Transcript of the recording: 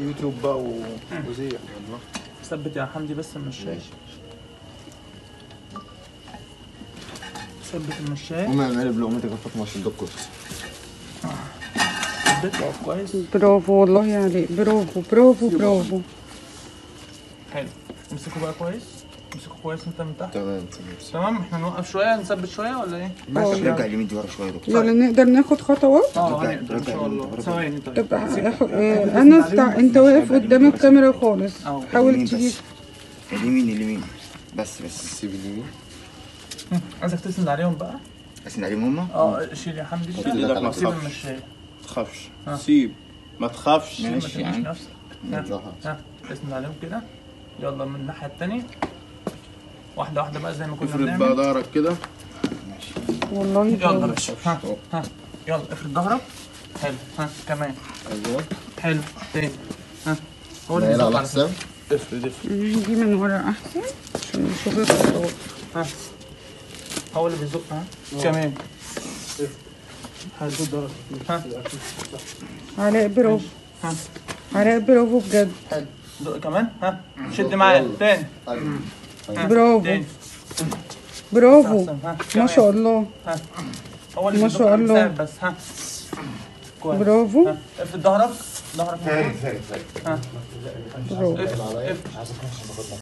يوتيوب بقى وزي والله. ثبت يا حمدي بس المشاية، ثبت المشاية. قوم اعملي لقمتك يا فاطمة عشان ده الكرسي. ثبتها كويس. برافو والله عليك، برافو برافو برافو. حلو، امسكوا بقى كويس، امسكوا كويس انت من تحت. تمام تمام. احنا نوقف شوية نثبت شوية ولا ايه؟ ماشي، نرجع اليمين دي ورا شوية. ولا نقدر ناخد خطوات؟ هنقدر ان شاء الله. ثواني طيب. طب انس انت واقف قدام الكاميرا خالص، حاول تجيب اليمين اليمين بس سيب اليمين. عايزك تسند عليهم بقى. اسند عليهم هما؟ شيل يا حمدي شيل. سيب المشاية. ما تخافش، سيب ما تخافش. ماشي يعني. ها اسند عليهم كده. يلا من الناحية التانية واحدة واحدة بقى زي ما كنا بنعمل. افرد بقى ظهرك كده. ماشي والله. يلا باشا. ها يلا افرد ظهرك. حلو. ها كمان. ايوه حلو. تاني. ها قول لي على حساب. افرد نجي من ورا احسن عشان نشوف الصوت. ها هو اللي بيزق. ها كمان. افرد ظهرك. ها علاء برافو. ها علاء برافو بجد. حلو. دق كمان. ها شد معايا تاني. برافو برافو ما شاء الله. ها هو اللي ما شاء الله بس. ها كويس برافو. افرد ظهرك. ها برافو.